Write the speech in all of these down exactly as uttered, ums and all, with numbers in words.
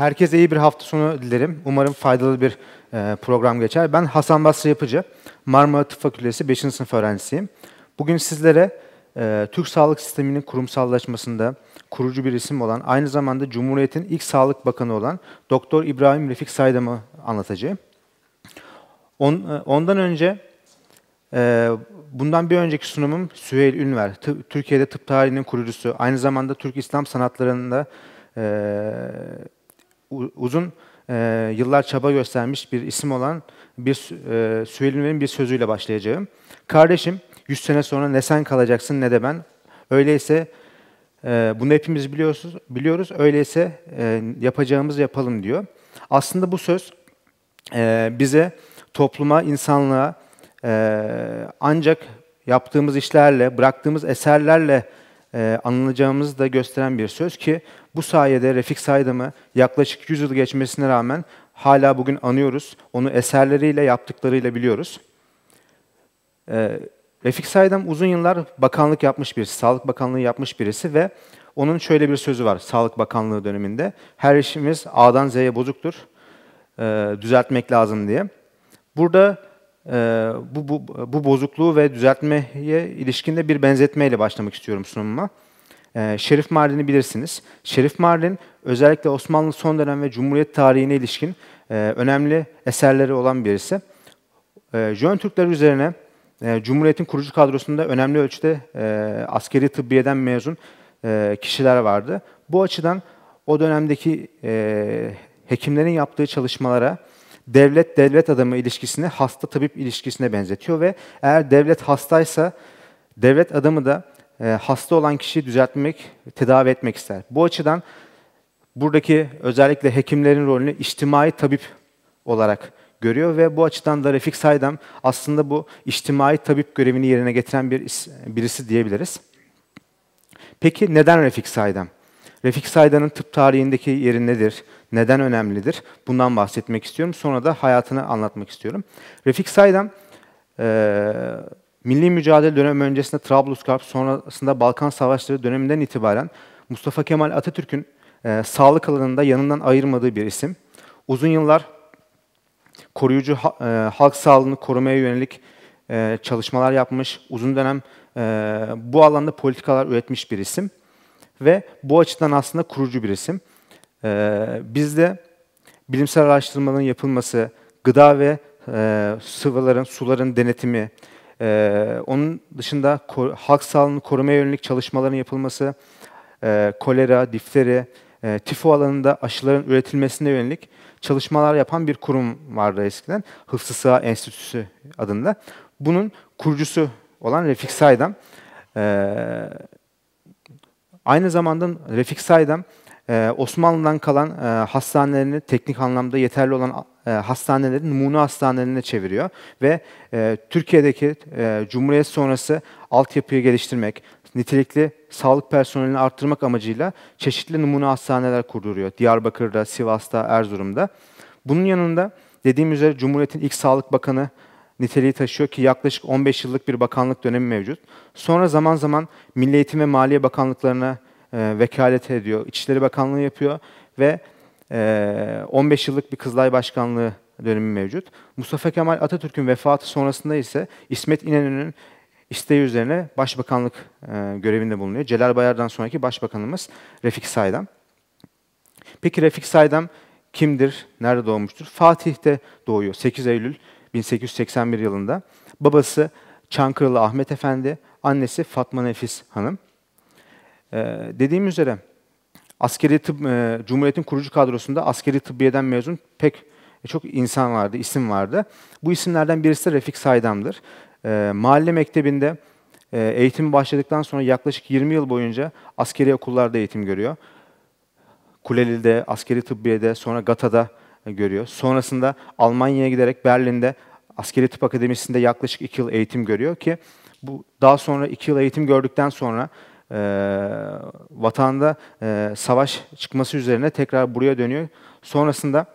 Herkese iyi bir hafta sonu dilerim. Umarım faydalı bir program geçer. Ben Hasan Basri Yapıcı, Marmara Tıp Fakültesi beşinci sınıf öğrencisiyim. Bugün sizlere Türk sağlık sisteminin kurumsallaşmasında kurucu bir isim olan, aynı zamanda Cumhuriyet'in ilk sağlık bakanı olan Doktor İbrahim Refik Saydam'ı anlatacağım. Ondan önce, bundan bir önceki sunumum Süheyl Ünver, Türkiye'de tıp tarihinin kurucusu, aynı zamanda Türk İslam sanatlarında uzun yıllar çaba göstermiş bir isim olan bir Süheyl Ünver'in bir sözüyle başlayacağım. Kardeşim, yüz sene sonra ne sen kalacaksın ne de ben. Öyleyse bunu hepimiz biliyoruz, biliyoruz. Öyleyse yapacağımızı yapalım diyor. Aslında bu söz bize, topluma, insanlığa ancak yaptığımız işlerle, bıraktığımız eserlerle anılacağımızı da gösteren bir söz ki bu sayede Refik Saydam'ı yaklaşık yüz yıl geçmesine rağmen hala bugün anıyoruz. Onu eserleriyle, yaptıklarıyla biliyoruz. Refik Saydam uzun yıllar bakanlık yapmış birisi, Sağlık Bakanlığı yapmış birisi ve onun şöyle bir sözü var Sağlık Bakanlığı döneminde. Her işimiz A'dan Z'ye bozuktur, e, düzeltmek lazım diye. Burada e, bu, bu, bu bozukluğu ve düzeltmeye ilişkinde bir benzetmeyle başlamak istiyorum sunumuma. E, Şerif Mardin'i bilirsiniz. Şerif Mardin özellikle Osmanlı son dönem ve Cumhuriyet tarihine ilişkin e, önemli eserleri olan birisi. E, Jön Türkler üzerine Cumhuriyet'in kurucu kadrosunda önemli ölçüde e, askeri tıbbiyeden mezun e, kişiler vardı. Bu açıdan o dönemdeki e, hekimlerin yaptığı çalışmalara devlet-devlet adamı ilişkisini hasta-tabip ilişkisine benzetiyor ve eğer devlet hastaysa devlet adamı da e, hasta olan kişiyi düzeltmek, tedavi etmek ister. Bu açıdan buradaki özellikle hekimlerin rolünü içtimai tabip olarak görüyor ve bu açıdan da Refik Saydam aslında bu içtimai tabip görevini yerine getiren bir birisi diyebiliriz. Peki neden Refik Saydam? Refik Saydam'ın tıp tarihindeki yeri nedir? Neden önemlidir? Bundan bahsetmek istiyorum. Sonra da hayatını anlatmak istiyorum. Refik Saydam, e, milli mücadele dönemi öncesinde Trablusgarp, sonrasında Balkan Savaşları döneminden itibaren Mustafa Kemal Atatürk'ün e, sağlık alanında yanından ayırmadığı bir isim. Uzun yıllar koruyucu halk sağlığını korumaya yönelik çalışmalar yapmış, uzun dönem bu alanda politikalar üretmiş bir isim ve bu açıdan aslında kurucu bir isim. Bizde bilimsel araştırmaların yapılması, gıda ve sıvıların, suların denetimi, onun dışında halk sağlığını korumaya yönelik çalışmaların yapılması, kolera, difteri, tifo alanında aşıların üretilmesine yönelik çalışmalar yapan bir kurum vardı eskiden, Hıfzıssıhha Enstitüsü adında. Bunun kurucusu olan Refik Saydam. Ee, aynı zamanda Refik Saydam, e, Osmanlı'dan kalan e, hastanelerini teknik anlamda yeterli olan e, hastanelerin numune hastanelerine çeviriyor. Ve e, Türkiye'deki e, Cumhuriyet sonrası altyapıyı geliştirmek, nitelikli sağlık personelini arttırmak amacıyla çeşitli numune hastaneler kurduruyor. Diyarbakır'da, Sivas'ta, Erzurum'da. Bunun yanında dediğim üzere Cumhuriyet'in ilk Sağlık Bakanı niteliği taşıyor ki yaklaşık on beş yıllık bir bakanlık dönemi mevcut. Sonra zaman zaman Milli Eğitim ve Maliye Bakanlıklarına e, vekalet ediyor. İçişleri Bakanlığı yapıyor ve e, on beş yıllık bir Kızılay Başkanlığı dönemi mevcut. Mustafa Kemal Atatürk'ün vefatı sonrasında ise İsmet İnönü'nün İsteği üzerine başbakanlık e, görevinde bulunuyor. Celal Bayar'dan sonraki başbakanımız Refik Saydam. Peki Refik Saydam kimdir? Nerede doğmuştur? Fatih'te doğuyor. sekiz Eylül bin sekiz yüz seksen bir yılında. Babası Çankırılı Ahmet Efendi, annesi Fatma Nefis Hanım. E, dediğim üzere askeri tıp, e, Cumhuriyet'in kurucu kadrosunda askeri tıbbiyeden mezun pek çok insan vardı, isim vardı. Bu isimlerden birisi de Refik Saydam'dır. E, mahalle mektebinde e, eğitimi başladıktan sonra yaklaşık yirmi yıl boyunca askeri okullarda eğitim görüyor. Kuleli'de, askeri tıbbiyede, sonra Gata'da e, görüyor. Sonrasında Almanya'ya giderek Berlin'de askeri tıp akademisinde yaklaşık iki yıl eğitim görüyor ki bu daha sonra iki yıl eğitim gördükten sonra e, vatanda e, savaş çıkması üzerine tekrar buraya dönüyor. Sonrasında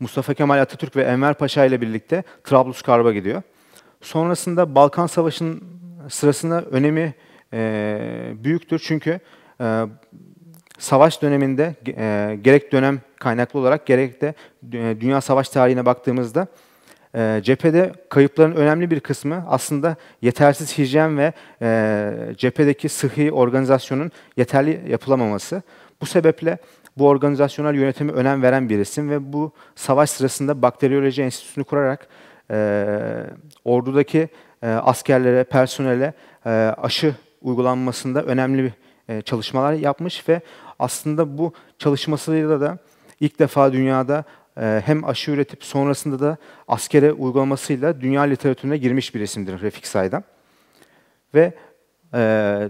Mustafa Kemal Atatürk ve Enver Paşa ile birlikte Trablusgarp'a gidiyor. Sonrasında Balkan Savaşı'nın sırasında önemi e, büyüktür çünkü e, Savaş döneminde e, gerek dönem kaynaklı olarak gerek de e, dünya savaş tarihine baktığımızda e, cephede kayıpların önemli bir kısmı aslında yetersiz hijyen ve e, cephedeki sıhhi organizasyonun yeterli yapılamaması. Bu sebeple bu organizasyonel yönetimi önem veren bir isim ve bu savaş sırasında Bakteriyoloji Enstitüsü'nü kurarak e, ordudaki e, askerlere, personele e, aşı uygulanmasında önemli bir çalışmalar yapmış ve aslında bu çalışmasıyla da ilk defa dünyada hem aşı üretip sonrasında da askere uygulamasıyla dünya literatürüne girmiş bir isimdir Refik Saydam. Ve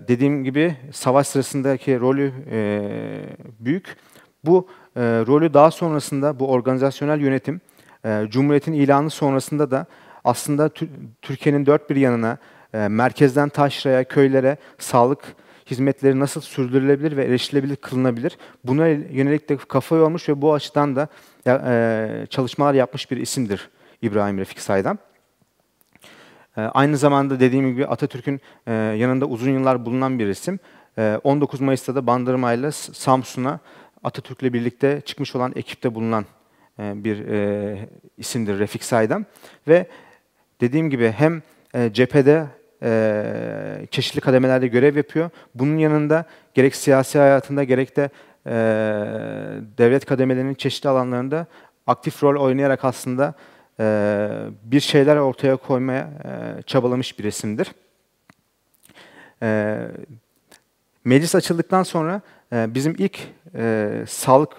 dediğim gibi savaş sırasındaki rolü büyük. Bu rolü daha sonrasında bu organizasyonel yönetim Cumhuriyet'in ilanı sonrasında da aslında Türkiye'nin dört bir yanına, merkezden taşraya, köylere sağlık hizmetleri nasıl sürdürülebilir ve erişilebilir kılınabilir? Buna yönelik de kafa yormuş ve bu açıdan da e, çalışmalar yapmış bir isimdir İbrahim Refik Saydam. E, aynı zamanda dediğim gibi Atatürk'ün e, yanında uzun yıllar bulunan bir isim. E, on dokuz Mayıs'ta da Bandırma ile Samsun'a Atatürk'le birlikte çıkmış olan ekipte bulunan e, bir e, isimdir Refik Saydam. Ve dediğim gibi hem e, cephede Ee, çeşitli kademelerde görev yapıyor. Bunun yanında gerek siyasi hayatında gerek de e, devlet kademelerinin çeşitli alanlarında aktif rol oynayarak aslında e, bir şeyler ortaya koymaya e, çabalamış bir isimdir. E, meclis açıldıktan sonra e, bizim ilk e, sağlık,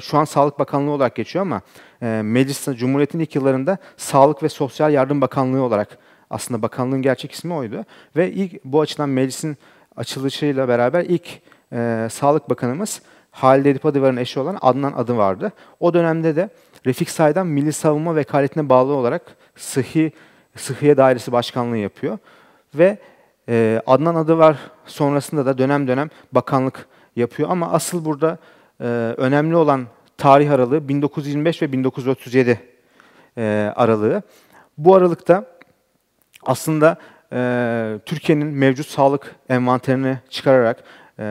şu an Sağlık Bakanlığı olarak geçiyor ama e, meclis Cumhuriyet'in ilk yıllarında Sağlık ve Sosyal Yardım Bakanlığı olarak aslında bakanlığın gerçek ismi oydu. Ve ilk bu açıdan meclisin açılışıyla beraber ilk e, Sağlık Bakanımız Halil İbrahim Adıvar'ın eşi olan Adnan Adıvar'dı. O dönemde de Refik Saydam Milli Savunma Vekaletine bağlı olarak Sıhhi Sıhhiye Dairesi Başkanlığı yapıyor. Ve e, Adnan Adıvar sonrasında da dönem dönem bakanlık yapıyor. Ama asıl burada e, önemli olan tarih aralığı bin dokuz yüz yirmi beş ve bin dokuz yüz otuz yedi e, aralığı. Bu aralıkta aslında e, Türkiye'nin mevcut sağlık envanterini çıkararak e,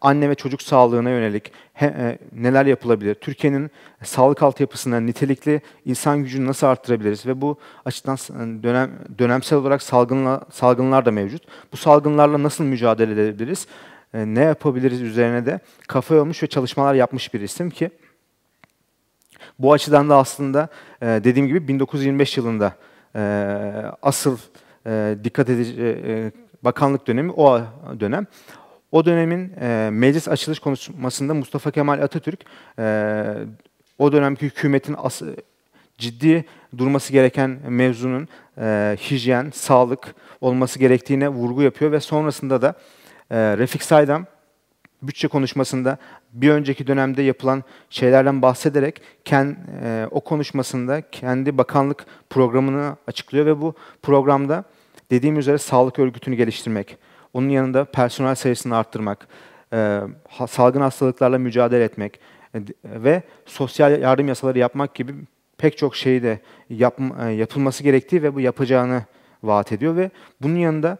anne ve çocuk sağlığına yönelik he, e, neler yapılabilir? Türkiye'nin sağlık altyapısına nitelikli insan gücünü nasıl arttırabiliriz? Ve bu açıdan dönem, dönemsel olarak salgınla, salgınlar da mevcut. Bu salgınlarla nasıl mücadele edebiliriz? E, ne yapabiliriz üzerine de kafa yormuş ve çalışmalar yapmış bir isim ki bu açıdan da aslında e, dediğim gibi bin dokuz yüz yirmi beş yılında asıl dikkat edici bakanlık dönemi o dönem. O dönemin meclis açılış konuşmasında Mustafa Kemal Atatürk o dönemki hükümetin ciddi durması gereken mevzunun hijyen, sağlık olması gerektiğine vurgu yapıyor ve sonrasında da Refik Saydam bütçe konuşmasında bir önceki dönemde yapılan şeylerden bahsederek kend, e, o konuşmasında kendi bakanlık programını açıklıyor ve bu programda dediğim üzere sağlık örgütünü geliştirmek, onun yanında personel sayısını arttırmak, e, salgın hastalıklarla mücadele etmek e, ve sosyal yardım yasaları yapmak gibi pek çok şeyi de yap, e, yapılması gerektiği ve bu yapacağını vaat ediyor ve bunun yanında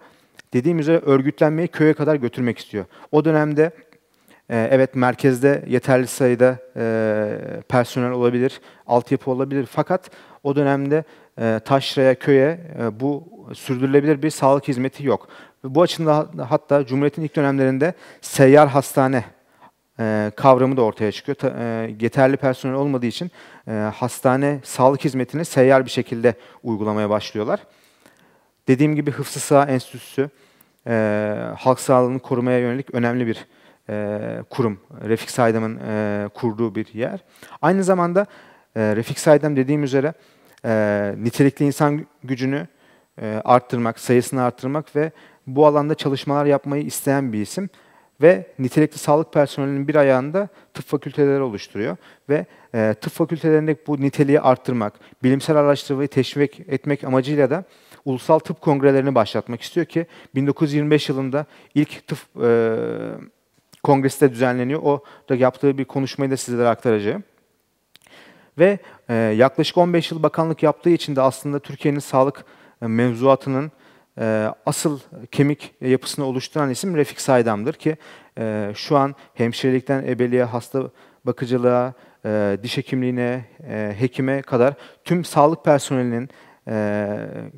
dediğim üzere örgütlenmeyi köye kadar götürmek istiyor. O dönemde evet merkezde yeterli sayıda e, personel olabilir, altyapı olabilir. Fakat o dönemde e, taşraya, köye e, bu sürdürülebilir bir sağlık hizmeti yok. Bu açıdan hatta Cumhuriyet'in ilk dönemlerinde seyyar hastane e, kavramı da ortaya çıkıyor. Ta, e, yeterli personel olmadığı için e, hastane sağlık hizmetini seyyar bir şekilde uygulamaya başlıyorlar. Dediğim gibi Hıfzıssıhha Enstitüsü e, halk sağlığını korumaya yönelik önemli bir E, kurum, Refik Saydam'ın e, kurduğu bir yer. Aynı zamanda e, Refik Saydam dediğim üzere e, nitelikli insan gücünü e, arttırmak, sayısını arttırmak ve bu alanda çalışmalar yapmayı isteyen bir isim ve nitelikli sağlık personelinin bir ayağında tıp fakülteleri oluşturuyor ve e, tıp fakültelerindeki bu niteliği arttırmak, bilimsel araştırmayı teşvik etmek amacıyla da ulusal tıp kongrelerini başlatmak istiyor ki bin dokuz yüz yirmi beş yılında ilk tıp e, Kongresi de düzenleniyor. O da yaptığı bir konuşmayı da sizlere aktaracağım. Ve e, yaklaşık on beş yıl bakanlık yaptığı için de aslında Türkiye'nin sağlık mevzuatının asıl kemik yapısını oluşturan isim Refik Saydam'dır ki şu an hemşirelikten ebeliğe, hasta bakıcılığa, diş hekimliğine, hekime kadar tüm sağlık personelinin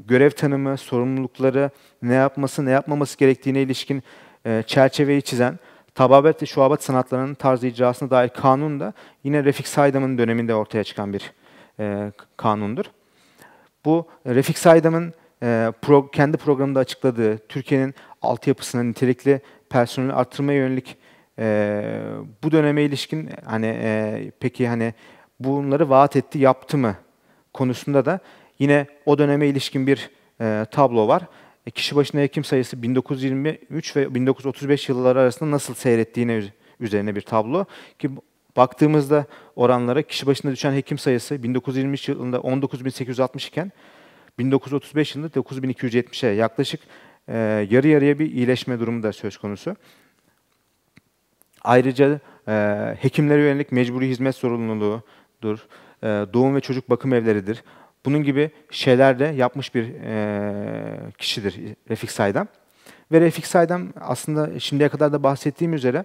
görev tanımı, sorumlulukları, ne yapması, ne yapmaması gerektiğine ilişkin çerçeveyi çizen tababet ve şuabat sanatlarının tarzı icrasına dair kanun da yine Refik Saydam'ın döneminde ortaya çıkan bir kanundur. Bu Refik Saydam'ın Pro, kendi programında açıkladığı Türkiye'nin altyapısına nitelikli personeli artırmaya yönelik e, bu döneme ilişkin hani e, peki hani bunları vaat etti, yaptı mı konusunda da yine o döneme ilişkin bir e, tablo var. E, kişi başına hekim sayısı bin dokuz yüz yirmi üç ve bin dokuz yüz otuz beş yılları arasında nasıl seyrettiğine üzerine bir tablo ki baktığımızda oranlara kişi başına düşen hekim sayısı bin dokuz yüz yirmi üç yılında on dokuz bin sekiz yüz altmış iken bin dokuz yüz otuz beş yılında dokuz bin iki yüz yetmişe yaklaşık e, yarı yarıya bir iyileşme durumu da söz konusu. Ayrıca e, hekimlere yönelik mecburi hizmet zorunluluğudur, e, doğum ve çocuk bakım evleridir. Bunun gibi şeyler de yapmış bir e, kişidir Refik Saydam. Ve Refik Saydam aslında şimdiye kadar da bahsettiğim üzere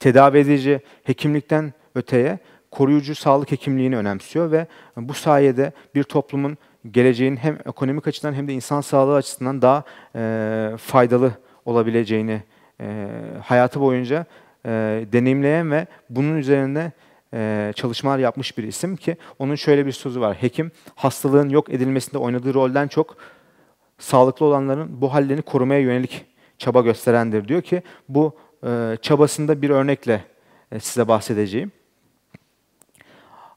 tedavi edici hekimlikten öteye koruyucu sağlık hekimliğini önemsiyor ve bu sayede bir toplumun geleceğin hem ekonomik açıdan hem de insan sağlığı açısından daha e, faydalı olabileceğini e, hayatı boyunca e, deneyimleyen ve bunun üzerine e, çalışmalar yapmış bir isim ki onun şöyle bir sözü var. Hekim, hastalığın yok edilmesinde oynadığı rolden çok sağlıklı olanların bu hallerini korumaya yönelik çaba gösterendir diyor ki bu e, çabasında bir örnekle e, size bahsedeceğim.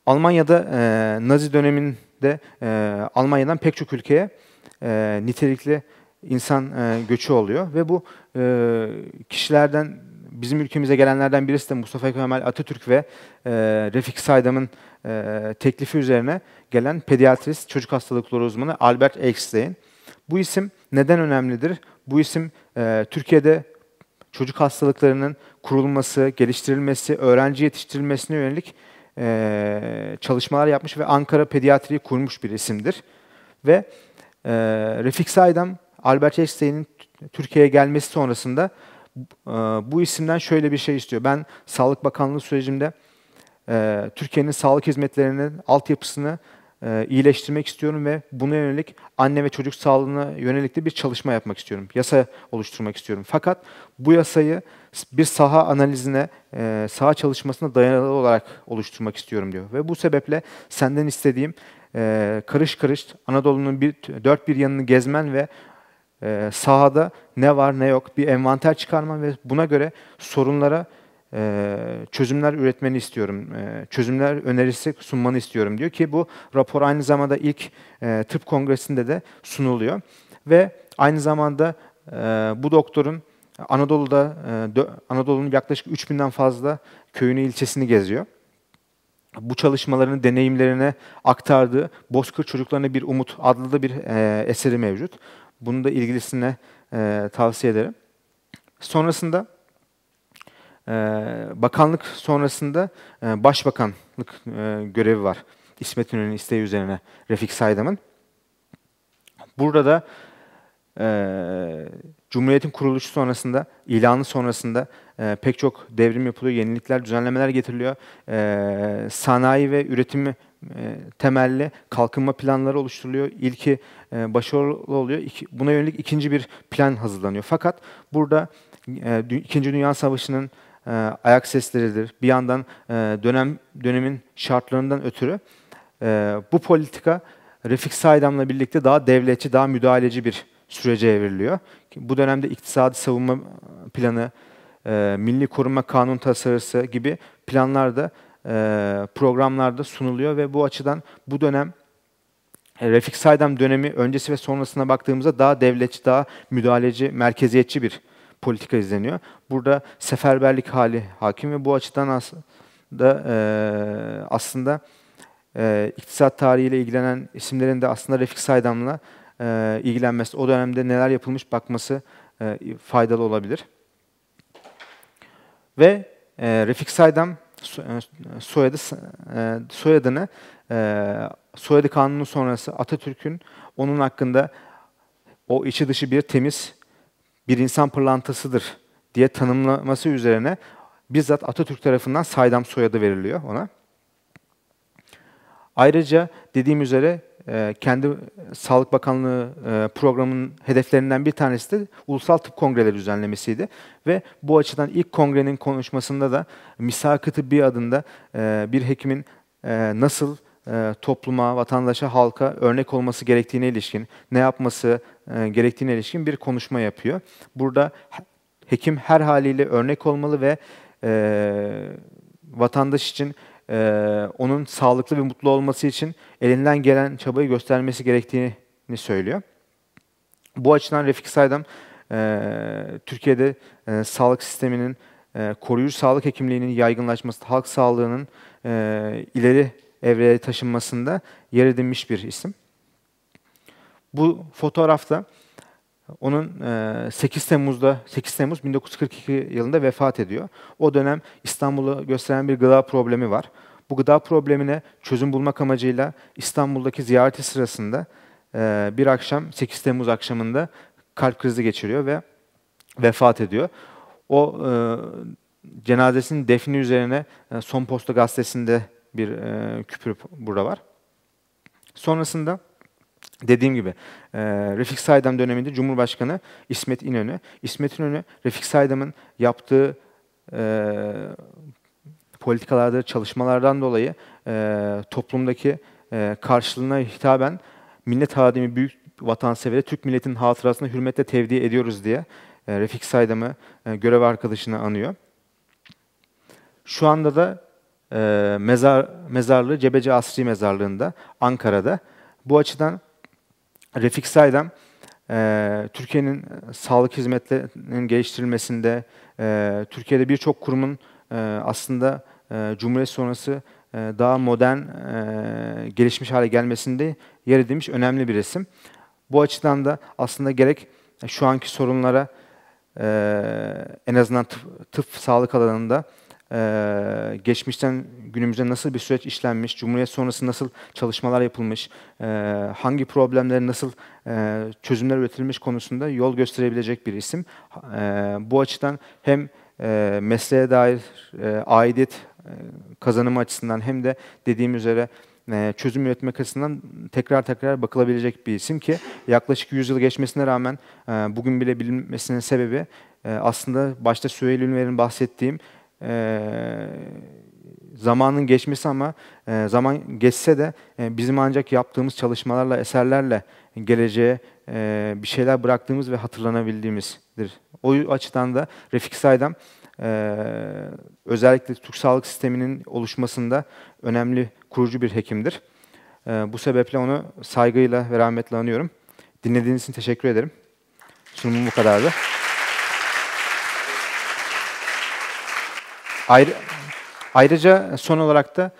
Almanya'da e, Nazi dönemin de e, Almanya'dan pek çok ülkeye e, nitelikli insan e, göçü oluyor ve bu e, kişilerden bizim ülkemize gelenlerden birisi de Mustafa Kemal Atatürk ve e, Refik Saydam'ın e, teklifi üzerine gelen pediatrist, çocuk hastalıkları uzmanı Albert Eckstein. Bu isim neden önemlidir? Bu isim e, Türkiye'de çocuk hastalıklarının kurulması, geliştirilmesi, öğrenci yetiştirilmesine yönelik Ee, çalışmalar yapmış ve Ankara Pediatriği kurmuş bir isimdir. Ve e, Refik Saydam, Albert Eckstein'in Türkiye'ye gelmesi sonrasında e, bu isimden şöyle bir şey istiyor. Ben Sağlık Bakanlığı sürecimde e, Türkiye'nin sağlık hizmetlerinin altyapısını e, iyileştirmek istiyorum ve buna yönelik anne ve çocuk sağlığına yönelik de bir çalışma yapmak istiyorum. Yasa oluşturmak istiyorum. Fakat bu yasayı bir saha analizine, saha çalışmasına dayalı olarak oluşturmak istiyorum diyor. Ve bu sebeple senden istediğim karış karış Anadolu'nun bir, dört bir yanını gezmen ve sahada ne var ne yok bir envanter çıkarman ve buna göre sorunlara çözümler üretmeni istiyorum. Çözümler önerisi sunmanı istiyorum diyor ki bu rapor aynı zamanda ilk tıp kongresinde de sunuluyor. Ve aynı zamanda bu doktorun Anadolu'da Anadolu'nun yaklaşık üç binden fazla köyünü, ilçesini geziyor. Bu çalışmalarını, deneyimlerine aktardığı Bozkır Çocuklarına Bir Umut adlı da bir eseri mevcut. Bunu da ilgilisine tavsiye ederim. Sonrasında bakanlık sonrasında başbakanlık görevi var. İsmet İnönü'nün isteği üzerine Refik Saydam'ın. Burada da Cumhuriyet'in kuruluşu sonrasında, ilanı sonrasında e, pek çok devrim yapılıyor, yenilikler, düzenlemeler getiriliyor. E, sanayi ve üretimi e, temelli kalkınma planları oluşturuluyor. İlki e, başarılı oluyor. İki, buna yönelik ikinci bir plan hazırlanıyor. Fakat burada e, İkinci Dünya Savaşı'nın e, ayak sesleridir. Bir yandan e, dönem dönemin şartlarından ötürü e, bu politika Refik Saydam'la birlikte daha devletçi, daha müdahaleci bir sürece evriliyor. Bu dönemde iktisadi savunma planı, e, milli koruma kanun tasarısı gibi planlar da e, programlarda sunuluyor ve bu açıdan bu dönem Refik Saydam dönemi öncesi ve sonrasına baktığımızda daha devletçi, daha müdahaleci, merkeziyetçi bir politika izleniyor. Burada seferberlik hali hakim ve bu açıdan aslında e, aslında e, iktisat tarihiyle ilgilenen isimlerin de aslında Refik Saydam'la E, ilgilenmesi, o dönemde neler yapılmış bakması e, faydalı olabilir. Ve e, Refik Saydam so, e, soyadı, e, soyadını e, soyadı kanunu sonrası Atatürk'ün onun hakkında o içi dışı bir temiz bir insan pırlantasıdır diye tanımlaması üzerine bizzat Atatürk tarafından Saydam soyadı veriliyor ona. Ayrıca dediğim üzere kendi Sağlık Bakanlığı programının hedeflerinden bir tanesi de ulusal tıp kongreleri düzenlemesiydi. Ve bu açıdan ilk kongrenin konuşmasında da Misak-ı Tıbbi adında bir hekimin nasıl topluma, vatandaşa, halka örnek olması gerektiğine ilişkin, ne yapması gerektiğine ilişkin bir konuşma yapıyor. Burada hekim her haliyle örnek olmalı ve vatandaş için, Ee, onun sağlıklı ve mutlu olması için elinden gelen çabayı göstermesi gerektiğini söylüyor. Bu açıdan Refik Saydam, e, Türkiye'de e, sağlık sisteminin, e, koruyucu sağlık hekimliğinin yaygınlaşması, halk sağlığının e, ileri evreye taşınmasında yer edinmiş bir isim. Bu fotoğrafta onun e, sekiz Temmuz bin dokuz yüz kırk iki yılında vefat ediyor. O dönem İstanbul'u gösteren bir gıda problemi var. Bu gıda problemine çözüm bulmak amacıyla İstanbul'daki ziyareti sırasında e, bir akşam, sekiz Temmuz akşamında kalp krizi geçiriyor ve vefat ediyor. O e, cenazesinin defni üzerine e, Son Posta gazetesinde bir e, küpür burada var. Sonrasında dediğim gibi e, Refik Saydam döneminde Cumhurbaşkanı İsmet İnönü. İsmet İnönü, Refik Saydam'ın yaptığı e, politikalarda, çalışmalardan dolayı e, toplumdaki e, karşılığına hitaben millet hadimi, büyük vatansevere, Türk milletinin hatırasına hürmetle tevdi ediyoruz diye e, Refik Saydam'ı e, görev arkadaşını anıyor. Şu anda da e, mezar, mezarlığı Cebeci Asri Mezarlığı'nda, Ankara'da. Bu açıdan Refik Saydam, e, Türkiye'nin sağlık hizmetlerinin geliştirilmesinde, e, Türkiye'de birçok kurumun e, aslında e, Cumhuriyet sonrası e, daha modern, e, gelişmiş hale gelmesinde yer edilmiş önemli bir isim. Bu açıdan da aslında gerek şu anki sorunlara, e, en azından tıp, tıp sağlık alanında, Ee, geçmişten günümüze nasıl bir süreç işlenmiş, Cumhuriyet sonrası nasıl çalışmalar yapılmış, e, hangi problemlere nasıl e, çözümler üretilmiş konusunda yol gösterebilecek bir isim. E, bu açıdan hem e, mesleğe dair e, aidiyet e, kazanımı açısından hem de dediğim üzere e, çözüm üretmek açısından tekrar tekrar bakılabilecek bir isim ki yaklaşık yüz yıl geçmesine rağmen e, bugün bile bilinmesinin sebebi e, aslında başta Süheyl Ünver'in bahsettiğim Ee, zamanın geçmesi, ama e, zaman geçse de e, bizim ancak yaptığımız çalışmalarla, eserlerle geleceğe e, bir şeyler bıraktığımız ve hatırlanabildiğimizdir. O açıdan da Refik Saydam e, özellikle Türk sağlık sisteminin oluşmasında önemli kurucu bir hekimdir. E, bu sebeple onu saygıyla ve rahmetle anıyorum. Dinlediğiniz için teşekkür ederim. Sunumum bu kadardı. Ayrı, ayrıca son olarak da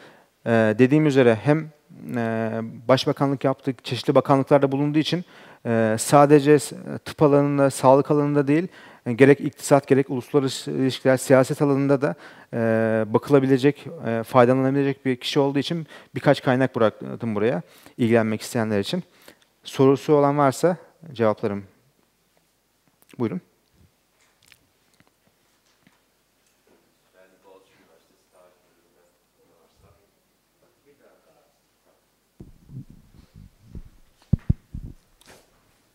e, dediğim üzere hem e, başbakanlık yaptık, çeşitli bakanlıklarda bulunduğu için e, sadece tıp alanında, sağlık alanında değil, e, gerek iktisat, gerek uluslararası ilişkiler, siyaset alanında da e, bakılabilecek, e, faydalanabilecek bir kişi olduğu için birkaç kaynak bıraktım buraya ilgilenmek isteyenler için. Sorusu olan varsa cevaplarım. Buyurun.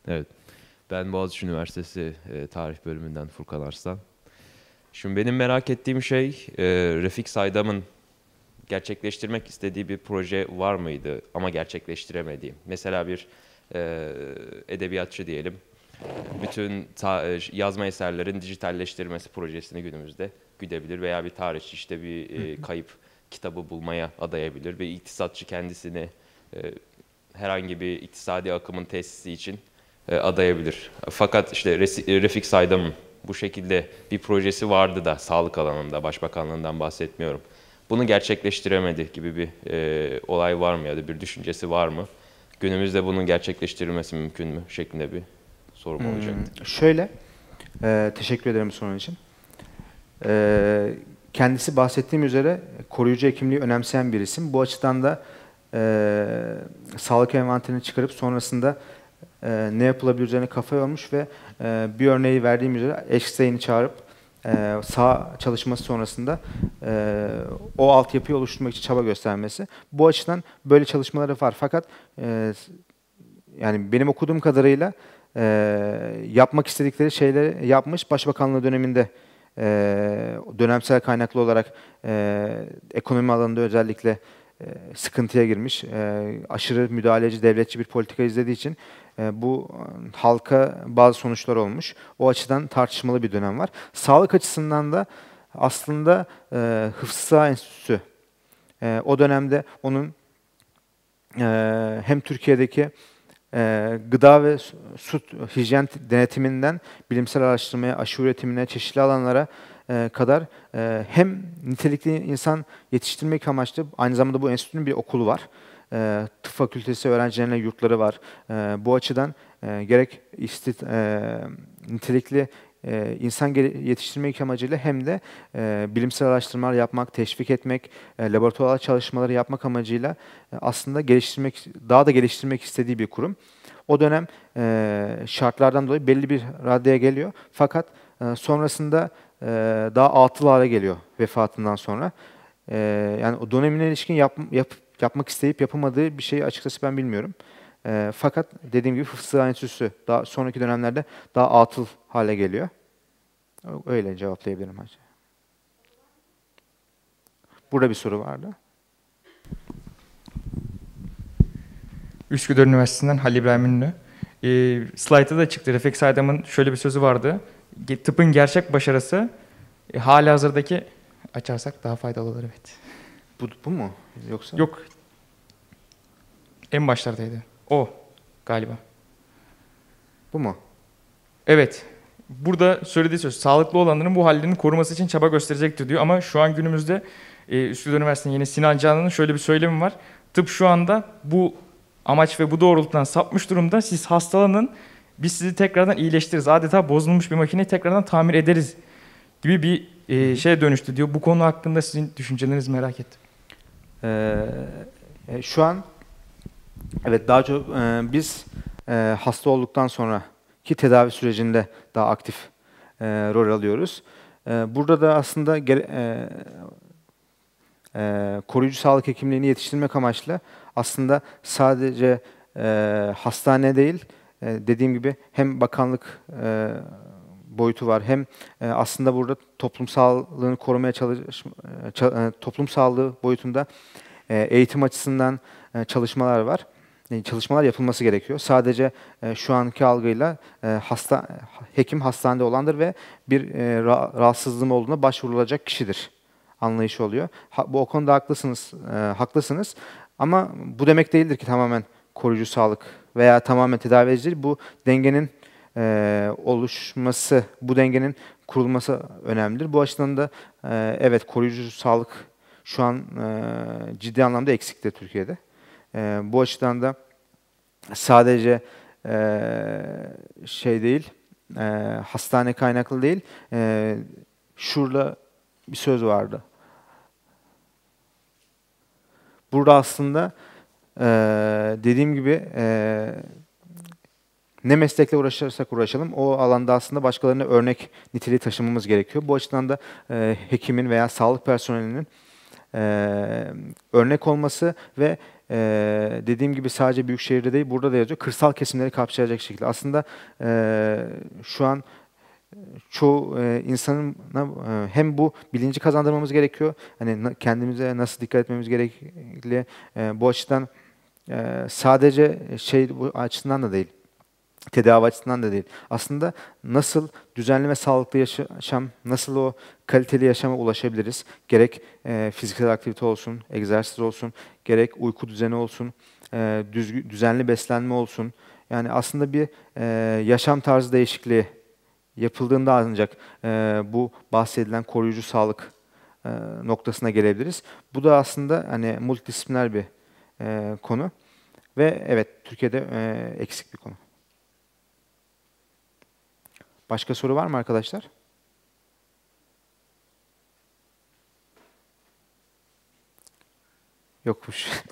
Evet, ben Boğaziçi Üniversitesi e, Tarih Bölümünden Furkan Arslan. Şimdi benim merak ettiğim şey, e, Refik Saydam'ın gerçekleştirmek istediği bir proje var mıydı ama gerçekleştiremediğim? Mesela bir e, edebiyatçı diyelim, bütün yazma eserlerin dijitalleştirilmesi projesini günümüzde güdebilir veya bir tarihçi işte bir e, kayıp kitabı bulmaya adayabilir. Bir iktisatçı kendisini e, herhangi bir iktisadi akımın tesisi için adayabilir. Fakat işte Refik Saydam'ın bu şekilde bir projesi vardı da sağlık alanında, başbakanlığından bahsetmiyorum. Bunu gerçekleştiremedi gibi bir e, olay var mı ya da bir düşüncesi var mı? Günümüzde bunun gerçekleştirilmesi mümkün mü? Şeklinde bir sorum hmm, olacaktı. Şöyle, e, teşekkür ederim sorun için. E, kendisi bahsettiğim üzere koruyucu hekimliği önemseyen bir isim. Bu açıdan da e, sağlık envanterini çıkarıp sonrasında e, ne yapılabilir üzerine kafa yormuş ve e, bir örneği verdiğim üzere Eckstein'i çağırıp e, sağ çalışması sonrasında e, o altyapıyı oluşturmak için çaba göstermesi. Bu açıdan böyle çalışmaları var. Fakat e, yani benim okuduğum kadarıyla e, yapmak istedikleri şeyleri yapmış. Başbakanlığı döneminde e, dönemsel kaynaklı olarak e, ekonomi alanında özellikle sıkıntıya girmiş, aşırı müdahaleci, devletçi bir politika izlediği için bu halka bazı sonuçlar olmuş. O açıdan tartışmalı bir dönem var. Sağlık açısından da aslında Hıfzıssıhha Enstitüsü, o dönemde onun hem Türkiye'deki gıda ve su hijyen denetiminden bilimsel araştırmaya, aşı üretimine, çeşitli alanlara kadar hem nitelikli insan yetiştirmek amaçlı, aynı zamanda bu enstitünün bir okulu var. Tıp fakültesi öğrencilerine yurtları var. Bu açıdan gerek nitelikli insan yetiştirmek amacıyla hem de bilimsel araştırmalar yapmak, teşvik etmek, laboratuvar çalışmaları yapmak amacıyla aslında geliştirmek, daha da geliştirmek istediği bir kurum. O dönem şartlardan dolayı belli bir raddeye geliyor. Fakat sonrasında daha atıl hale geliyor vefatından sonra. Yani o dönemine ilişkin yap, yap, yapmak isteyip yapamadığı bir şeyi açıkçası ben bilmiyorum. Fakat dediğim gibi Hıfzıssıhha Enstitüsü daha sonraki dönemlerde daha atıl hale geliyor. Öyle cevaplayabilirim hacı. Burada bir soru vardı. Üsküdar Üniversitesi'nden Halil İbrahim Ünlü. Ee, slaytta da çıktı. Refik Saydam'ın şöyle bir sözü vardı. Tıpın gerçek başarısı e, hali hazırdaki açarsak daha faydalı olur, evet. Bu, bu mu? Yoksa? Yok. En başlardaydı. O galiba. Bu mu? Evet. Burada söylediği söz, sağlıklı olanların bu hallerini koruması için çaba gösterecektir diyor. Ama şu an günümüzde e, Üsküdar Üniversitesi'nin yeni Sinan Canan'ın şöyle bir söylemi var. Tıp şu anda bu amaç ve bu doğrultudan sapmış durumda. Siz hastalanın, biz sizi tekrardan iyileştiririz. Adeta bozulmuş bir makineyi tekrardan tamir ederiz gibi bir e, şeye dönüştü diyor. Bu konu hakkında sizin düşüncelerinizi merak ettim. Ee, şu an evet daha çok e, biz e, hasta olduktan sonraki tedavi sürecinde daha aktif e, rol alıyoruz. E, burada da aslında gere, e, e, koruyucu sağlık hekimliğini yetiştirmek amaçlı aslında sadece e, hastane değil, dediğim gibi hem bakanlık e, boyutu var, hem e, aslında burada toplum sağlığını korumaya çalış, e, toplum sağlığı boyutunda e, eğitim açısından e, çalışmalar var. E, çalışmalar yapılması gerekiyor. Sadece e, şu anki algıyla e, hasta hekim hastanede olandır ve bir e, rahatsızlığım olduğuna başvurulacak kişidir anlayışı oluyor. Ha, bu o konuda haklısınız, e, haklısınız. Ama bu demek değildir ki tamamen koruyucu sağlık veya tamamen tedavi edici, bu dengenin e, oluşması, bu dengenin kurulması önemlidir. Bu açıdan da e, evet koruyucu sağlık şu an e, ciddi anlamda eksikte Türkiye'de. E, bu açıdan da sadece e, şey değil, e, hastane kaynaklı değil. E, şurada bir söz vardı. Burada aslında Ee, dediğim gibi e, ne meslekle uğraşırsak uğraşalım o alanda aslında başkalarına örnek niteliği taşımamız gerekiyor. Bu açıdan da e, hekimin veya sağlık personelinin e, örnek olması ve e, dediğim gibi sadece büyükşehirde değil, burada da yazıyor, kırsal kesimleri kapsayacak şekilde. Aslında e, şu an çoğu e, insanın e, hem bu bilinci kazandırmamız gerekiyor, hani kendimize nasıl dikkat etmemiz gerekli, e, bu açıdan Ee, sadece şey bu açısından da değil, tedavi açısından da değil. Aslında nasıl düzenli ve sağlıklı yaşam, nasıl o kaliteli yaşama ulaşabiliriz? Gerek e, fiziksel aktivite olsun, egzersiz olsun, gerek uyku düzeni olsun, e, düz, düzenli beslenme olsun. Yani aslında bir e, yaşam tarzı değişikliği yapıldığında ancak e, bu bahsedilen koruyucu sağlık e, noktasına gelebiliriz. Bu da aslında hani multidisipliner bir E, konu ve evet Türkiye'de e, eksik bir konu. Başka soru var mı arkadaşlar? Yokmuş.